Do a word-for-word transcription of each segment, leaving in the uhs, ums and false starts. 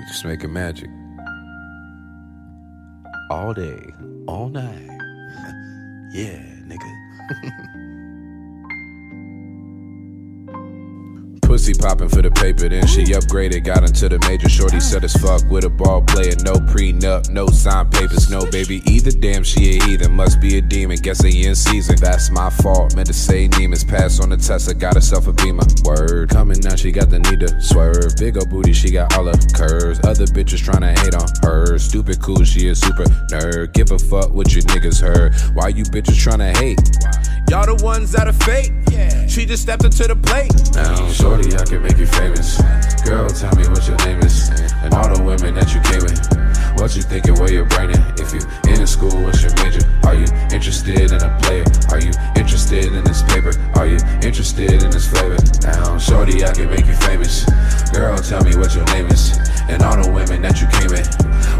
We just making magic. All day, all night. Yeah, nigga. Pussy popping for the paper, then she upgraded. Got into the major, shorty set as fuck with a ball player. No prenup, no signed papers, no baby. Either damn she a heathen, must be a demon. Guess he in season, that's my fault. Meant to say Nemus, pass on the Tesla. Got herself a Beamer, word. Coming now, she got the need to swerve. Big ol' booty, she got all her curves. Other bitches tryna hate on her. Stupid cool, she a super nerd. Give a fuck what your niggas heard. Why you bitches tryna hate? Y'all the ones that are fake. Yeah. She just stepped into the plate. Now, shorty, I can make you famous. Girl, tell me what your name is. And all the women that you came with, what you thinking, where your brain at? If you in school, what's your major? Are you interested in a player? Are you interested in this paper? Are you interested in this flavor? Now, shorty, I can make you famous. Girl, tell me what your name is. And all the women that you came in,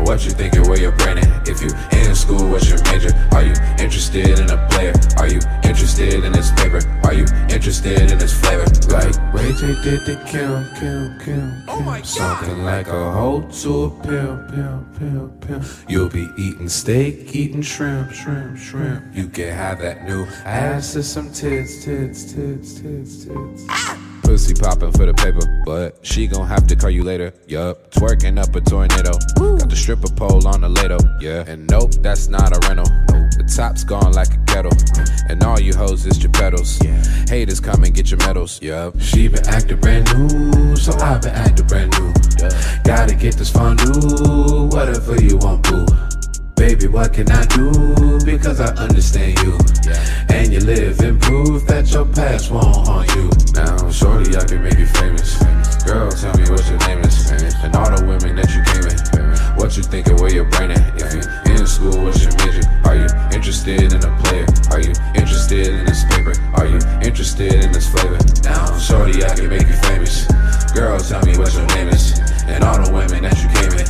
what you thinking, where your brain at? If you in school, what's your major? Are you interested in a player? Are you interested in this paper? Are you interested in this flavor? Like Ray J did the Kim, Kim, Kim, Kim. Oh my God. Something like a hoe to a pill, pill, pill, pill. You'll be eating steak, eating shrimp, shrimp, shrimp. You can have that new ass and some tits, tits, tits, tits, tits. Ah! Pussy poppin' for the paper, but she gon' have to call you later. Yup, twerking up a tornado. Woo. Got the stripper pole on the Lado. Yeah, and nope, that's not a rental. Nope. The top's gone like a kettle, and all you hoes is your pedals. Yeah. Haters come and get your medals. Yup, she been acting brand new, so I been acting brand new. Yeah. Gotta get this fondue, whatever you want, boo. Baby, what can I do? Because I understand you. Yeah. And you live in proof that your past won't haunt you. Now, shorty, I can make you famous. Girl, tell me what your name is. And all the women that you came in, what you thinking, where your brain at? If you in school, what's your major? Are you interested in a player? Are you interested in this paper? Are you interested in this flavor? Now, shorty, I can make you famous. Girl, tell me what your name is. And all the women that you came in,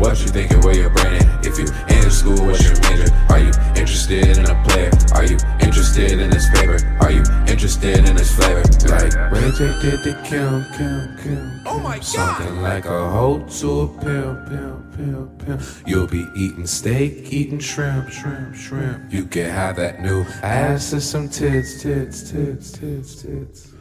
what you thinking, where your brain at? If you in school, what's your major? Are you interested in a player? Are you interested in this paper? Are you interested in this flavor? Like Ray J did the Kim, Kim, Kim. Oh my God. Something like a hoe to a pill, pill, pill, pill. You'll be eating steak, eating shrimp, shrimp, shrimp. You can have that new ass and some tits, tits, tits, tits, tits.